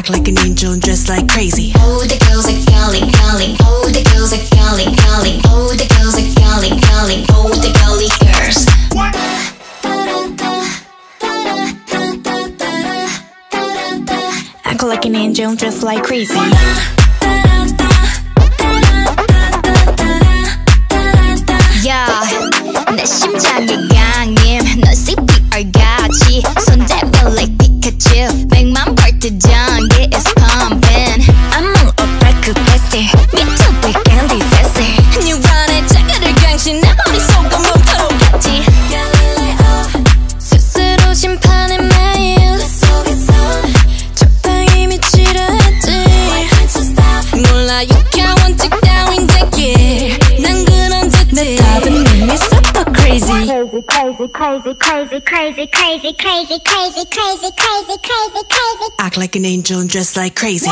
rock like an angel and dress like crazy. Oh, the girls are yelling, yelling. Oh, the girls are yelling, yelling. Oh, the girls are yelling, yelling. Oh, the girly girls. What? Act like an angel and dress like crazy. Yeah, 내 심장의 강림 널 CPR같이 손잡아 like Pikachu. 100만 벌트 장기 is pumping. I'm all about 그 bestie 미쳤대 candy sassy. 뉴런의 자극을 강신 내 머릿속은 뭉클하겠지. 스스로 심판해 매일 내 속에서 적당히 미치려 했지. 몰라 유쾌한 척 따윈 제길 난 그런 듯해. Crazy. Act like an angel and dress like crazy.